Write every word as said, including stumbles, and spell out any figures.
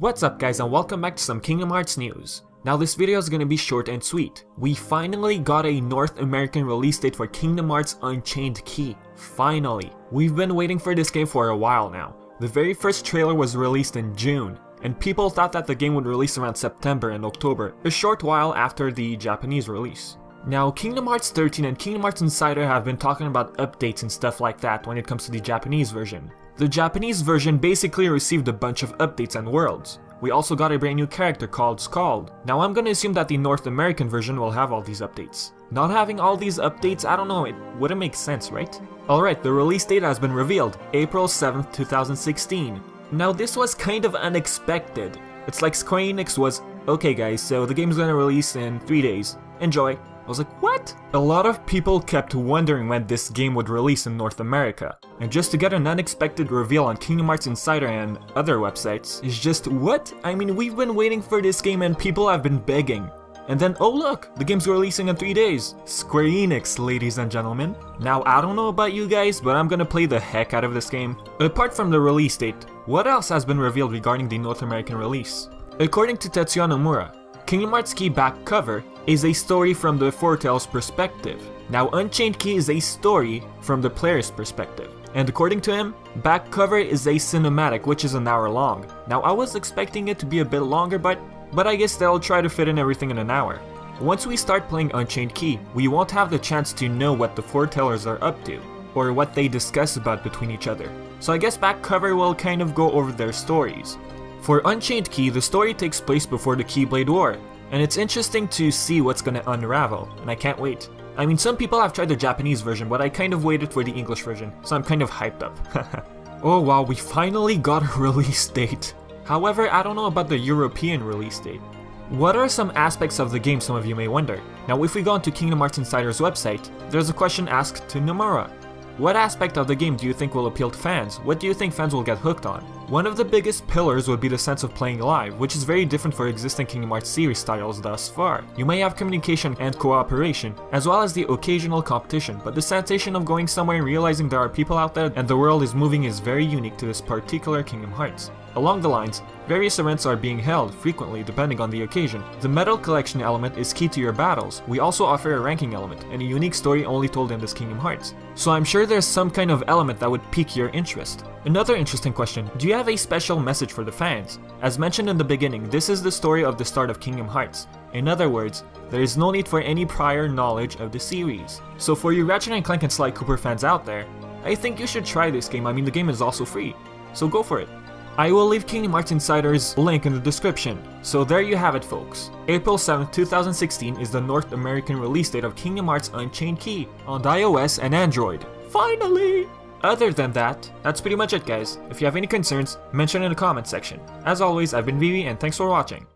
What's up guys, and welcome back to some Kingdom Hearts news. Now this video is gonna be short and sweet. We finally got a North American release date for Kingdom Hearts Unchained Key. Finally. We've been waiting for this game for a while now. The very first trailer was released in June, and people thought that the game would release around September and October, a short while after the Japanese release. Now Kingdom Hearts thirteen and Kingdom Hearts Insider have been talking about updates and stuff like that when it comes to the Japanese version. The Japanese version basically received a bunch of updates and worlds. We also got a brand new character called Scald. Now I'm gonna assume that the North American version will have all these updates. Not having all these updates, I don't know, it wouldn't make sense, right? Alright, the release date has been revealed, April seventh two thousand sixteen. Now this was kind of unexpected. It's like Square Enix was, okay guys, so the game's gonna release in three days, enjoy. I was like, what? A lot of people kept wondering when this game would release in North America, and just to get an unexpected reveal on Kingdom Hearts Insider and other websites is just what? I mean, we've been waiting for this game and people have been begging. And then, oh look, the game's releasing in three days. Square Enix, ladies and gentlemen. Now, I don't know about you guys, but I'm gonna play the heck out of this game. Apart from the release date, what else has been revealed regarding the North American release? According to Tetsuya Nomura, Kingdom Hearts Key Back Cover is a story from the Foretellers' perspective. Now Unchained Key is a story from the player's perspective. And according to him, Back Cover is a cinematic which is an hour long. Now I was expecting it to be a bit longer, but, but I guess they'll try to fit in everything in an hour. Once we start playing Unchained Key, we won't have the chance to know what the Foretellers are up to, or what they discuss about between each other. So I guess Back Cover will kind of go over their stories. For Unchained Key, the story takes place before the Keyblade War, and it's interesting to see what's gonna unravel, and I can't wait. I mean, some people have tried the Japanese version, but I kind of waited for the English version, so I'm kind of hyped up. Oh wow, we finally got a release date. However, I don't know about the European release date. What are some aspects of the game, some of you may wonder? Now if we go onto Kingdom Hearts Insider's website, there's a question asked to Nomura. What aspect of the game do you think will appeal to fans? What do you think fans will get hooked on? One of the biggest pillars would be the sense of playing live, which is very different for existing Kingdom Hearts series titles thus far. You may have communication and cooperation, as well as the occasional competition, but the sensation of going somewhere and realizing there are people out there and the world is moving is very unique to this particular Kingdom Hearts. Along the lines, various events are being held frequently depending on the occasion. The medal collection element is key to your battles. We also offer a ranking element and a unique story only told in this Kingdom Hearts. So I'm sure there's some kind of element that would pique your interest. Another interesting question, do you have a special message for the fans? As mentioned in the beginning, this is the story of the start of Kingdom Hearts. In other words, there is no need for any prior knowledge of the series. So for you Ratchet and Clank and Sly Cooper fans out there, I think you should try this game. I mean, the game is also free, so go for it. I will leave Kingdom Hearts Insider's link in the description. So there you have it folks. April seventh two thousand sixteen is the North American release date of Kingdom Hearts Unchained Key on iOS and Android. Finally! Other than that, that's pretty much it guys. If you have any concerns, mention in the comment section. As always, I've been Vivi and thanks for watching.